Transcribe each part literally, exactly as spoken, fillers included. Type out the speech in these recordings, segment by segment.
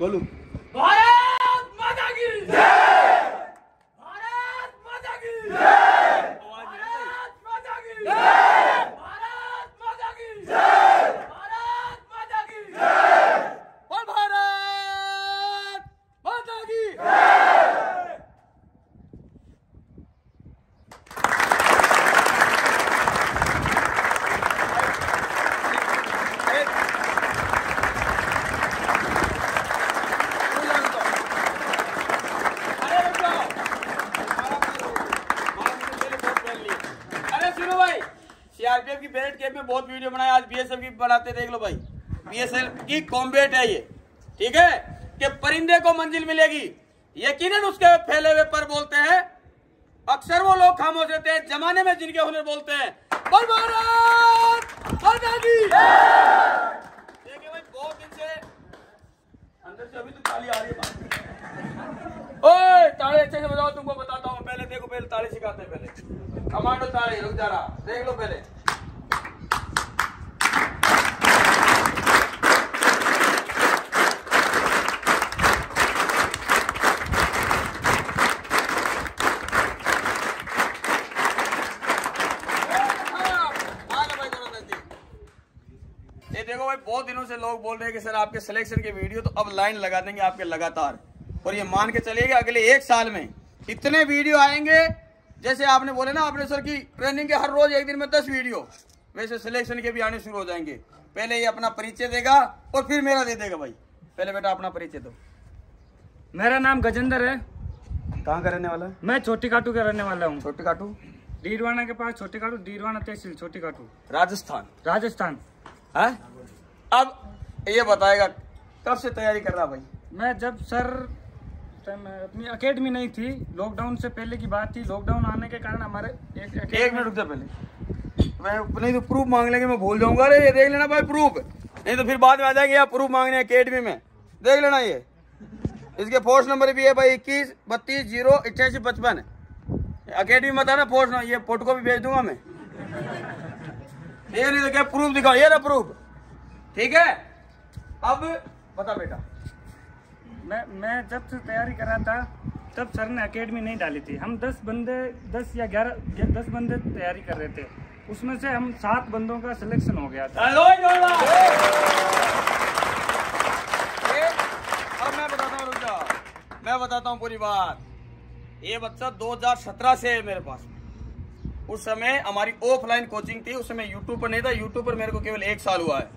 बोलो भारत माता की जय, भारत माता की जय, भारत माता की जय, भारत माता की जय, भारत माता की जय, बोल भारत माता की सीआरपीएफ की बैरेट कैंप में बहुत वीडियो बनाया, आज बीएसएफ की बनाते देख लो भाई। बीएसएफ की कॉम्बेट है ये, ठीक है कि परिंदे को मंजिल मिलेगी, यकीनन उसके फैले हुए पर बोलते हैं अक्सर वो लोग खामोश रहते हैं जमाने में जिनके हुनर बोलते हैं। बोल भारत माता की देखिए भाई, बहुत दिन से अंदर से अभी तो ताली आ रही है। ओए ताली अच्छे से बजाओ, तुमको बताता हूँ। पहले देखो, पहले ताली सिखाते हैं, पहले कमांडो ताली, रुक जा रहा देख लो पहले। ये देखो भाई, बहुत दिनों से लोग बोल रहे हैं कि सर आपके सिलेक्शन के वीडियो तो अब लाइन लगा देंगे आपके लगातार, और ये मान के चलिए अगले एक साल में इतने वीडियो आएंगे। जैसे आपने बोले ना, आपने सर की ट्रेनिंग के हर रोज एक दिन में दस वीडियो, वैसे सिलेक्शन के भी आने शुरू हो जाएंगे। पहले ये अपना परिचय देगा और फिर मेरा दे देगा। भाई पहले बेटा अपना परिचय दो। मेरा नाम गजेंद्र है। कहाँ का रहने वाला है? मैं छोटी काटू का रहने वाला हूँ। छोटी काटू डीरवाना के पास, छोटी काटू डीरवाना तहसील, छोटी काटू राजस्थान। राजस्थान है। अब ये बताएगा कब से तैयारी कर रहा भाई? मैं जब सर अपनी एकेडमी नहीं थी, लॉकडाउन से पहले की बात थी। लॉकडाउन आने के कारण हमारे एक एक मिनट रुक जा, पहले मैं नहीं तो प्रूफ मांग लेंगे, मैं भूल जाऊंगा। अरे देख लेना भाई प्रूफ, नहीं तो फिर बाद में आ जाएंगे आप प्रूफ मांगने एकेडमी में। देख लेना ये, इसके फोर्स नंबर भी है भाई इक्कीस बत्तीस जीरो अट्ठासी पचपन। अकेडमी मत आना, फोर्स ना, ये फोटो भी भेज दूंगा मैं। ये नहीं तो क्या प्रूफ दिखाओ, ये ना प्रूफ, ठीक है। अब बता बेटा। मैं मैं जब से तैयारी कर रहा था तब सर ने एकेडमी नहीं डाली थी। हम दस बंदे दस या ग्यारह या दस बंदे तैयारी कर रहे थे, उसमें से हम सात बंदों का सिलेक्शन हो गया था। अब मैं बताता हूँ, रुक जाओ मैं बताता हूँ पूरी बात। ये बच्चा दो हज़ार सत्रह से है मेरे पास। उस समय हमारी ऑफलाइन कोचिंग थी, उस समय यूट्यूब पर नहीं था। यूट्यूब पर मेरे को केवल एक साल हुआ है,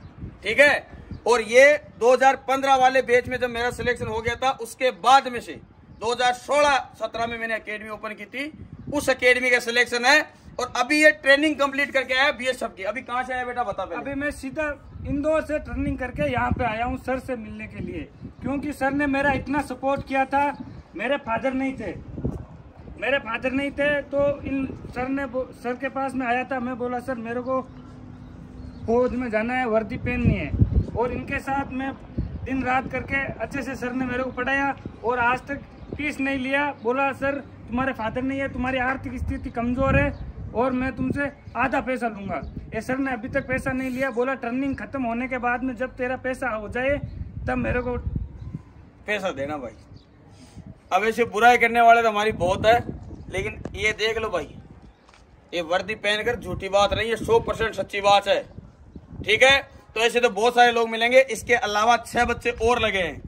ठीक है। और ये दो हज़ार पंद्रह वाले बैच में जब मेरा सिलेक्शन हो गया था, उसके बाद में से दो हज़ार सोलह सत्रह में मैंने एकेडमी ओपन की थी। उस एकेडमी का सिलेक्शन है और अभी ये ट्रेनिंग कंप्लीट करके आया बीएसएफ की। अभी कहाँ से आया बेटा बता? अभी मैं सीधा इंदौर से ट्रेनिंग करके यहाँ पे आया हूँ सर से मिलने के लिए, क्योंकि सर ने मेरा इतना सपोर्ट किया था। मेरे फादर नहीं थे, मेरे फादर नहीं थे तो इन सर ने सर के पास में आया था। मैं बोला सर मेरे को फौज में जाना है, वर्दी पहननी है, और इनके साथ मैं दिन रात करके अच्छे से सर ने मेरे को पढ़ाया और आज तक फीस नहीं लिया। बोला सर तुम्हारे फादर नहीं है, तुम्हारी आर्थिक स्थिति कमज़ोर है और मैं तुमसे आधा पैसा लूँगा। ये सर ने अभी तक पैसा नहीं लिया। बोला ट्रेनिंग खत्म होने के बाद में जब तेरा पैसा हो जाए तब मेरे को पैसा देना। भाई अब ऐसे बुराई करने वाले तो हमारी बहुत है, लेकिन ये देख लो भाई, ये वर्दी पहनकर झूठी बात नहीं है, सौ परसेंट सच्ची बात है, ठीक है। तो ऐसे तो बहुत सारे लोग मिलेंगे। इसके अलावा छह बच्चे और लगे हैं,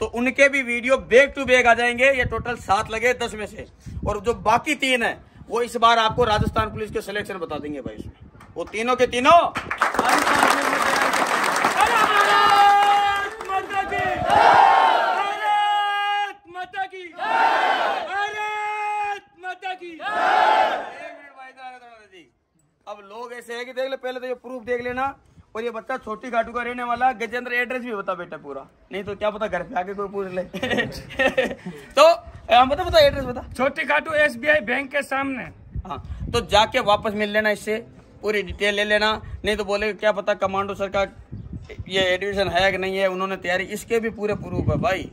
तो उनके भी वीडियो बैक टू बैक आ जाएंगे। ये टोटल सात लगे दस में से, और जो बाकी तीन है वो इस बार आपको राजस्थान पुलिस के सिलेक्शन बता देंगे भाई। इसमें वो तीनों के तीनों अब लोग ऐसे है कि देख ले, पहले तो ये प्रूफ देख लेना। और ये बच्चा छोटी घाटू का रहने वाला। गजेंद्र एड्रेस भी बता बेटा पूरा, नहीं तो क्या पता घर पे आके कोई पूछ ले। तो हम बता बता एड्रेस बता। छोटी घाटू एसबीआई बैंक के सामने। हाँ तो जाके वापस मिल लेना, इससे पूरी डिटेल ले लेना। नहीं तो बोले क्या पता कमांडो सर का ये एडमिशन है कि नहीं है, उन्होंने तैयारी, इसके भी पूरे प्रूफ है भाई,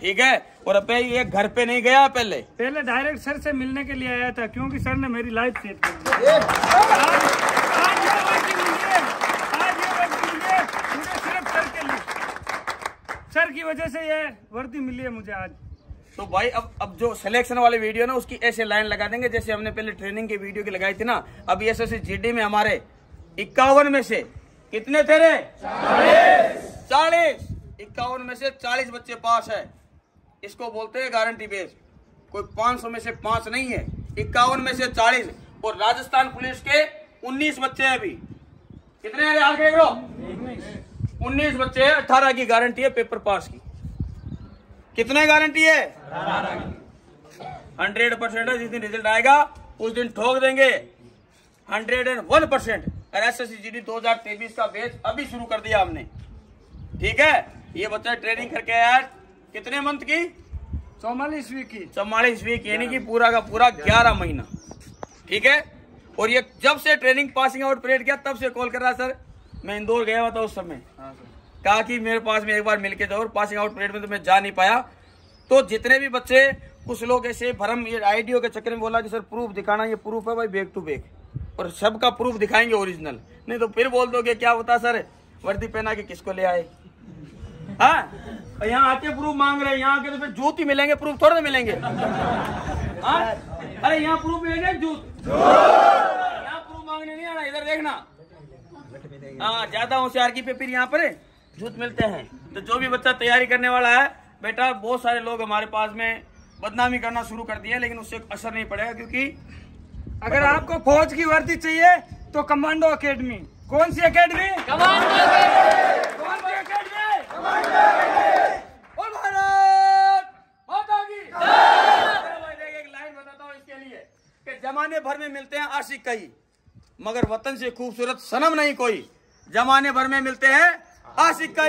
ठीक है। और अब ये घर पे नहीं गया, पहले पहले डायरेक्ट सर से मिलने के लिए आया था, क्योंकि सर ने मेरी लाइफ सेव कर। सर की वजह से ये वर्दी मिली है मुझे आज। तो भाई अब अब जो सिलेक्शन वाले वीडियो ना उसकी ऐसे लाइन लगा देंगे जैसे हमने पहले ट्रेनिंग के वीडियो की लगाई थी ना। अब S S C G D में हमारे इक्यावन में से कितने थे रे? चालीस। इक्यावन में से चालीस बच्चे पास है, इसको बोलते हैं गारंटी बेस। कोई पाँच सौ में से पाँच नहीं है, इक्यावन में से चालीस। और राजस्थान पुलिस के उन्नीस बच्चे हैं अभी। कितने हैं आगे ब्रो? उन्नीस बच्चे हैं, अठारह की गारंटी है पेपर पास की। कितने गारंटी है? हंड्रेड परसेंट है। जिस दिन रिजल्ट आएगा उस दिन ठोक देंगे hundred and one percent. S S C G D दो हजार तेईस का बैच अभी शुरू कर दिया हमने, ठीक है। ये बच्चा ट्रेनिंग करके आया कितने मंथ की? चौवालीस वीक की। चौवालीस वीक यानी कि पूरा का पूरा ग्यारह महीना, ठीक है। और ये जब से ट्रेनिंग पासिंग आउट पीरियड किया तब से कॉल कर रहा है, सर मैं इंदौर गया हुआ था उस समय, कहा कि मेरे पास में एक बार मिलके जाओ। और पासिंग आउट पीरियड में तो मैं जा नहीं पाया। तो जितने भी बच्चे, कुछ लोग ऐसे भरम ये आईडीओ के चक्कर में बोला कि सर प्रूफ दिखाना, ये प्रूफ है भाई बैक टू बैक, और सबका प्रूफ दिखाएंगे ओरिजिनल, नहीं तो फिर बोल दोगे क्या होता सर वर्दी पहना के किसको ले आए। हाँ, यहाँ आके प्रूफ मांग रहे हैं, यहाँ आके तो फिर जूत ही मिलेंगे, प्रूफ थोड़े मिलेंगे। हाँ, अरे यहाँ प्रूफ मिलेंगे जूत, यहाँ प्रूफ मांगने नहीं आना, इधर देखना। हाँ, ज्यादा होशियार की पे फिर यहाँ पर जूत मिलते हैं। तो जो भी बच्चा तैयारी करने वाला है बेटा, बहुत सारे लोग हमारे पास में बदनामी करना शुरू कर दिया, लेकिन उससे असर नहीं पड़ेगा। क्योंकि अगर आपको फौज की वर्दी चाहिए तो कमांडो एकेडमी। कौन सी एकेडमी? Commando academy. कौन सी एकेडमी? Commando academy. और भारत माता की जय। एक लाइन बताता हूँ इसके लिए कि जमाने भर में मिलते हैं आशिक कई, मगर वतन से खूबसूरत सनम नहीं कोई। जमाने भर में मिलते हैं आशिक कई।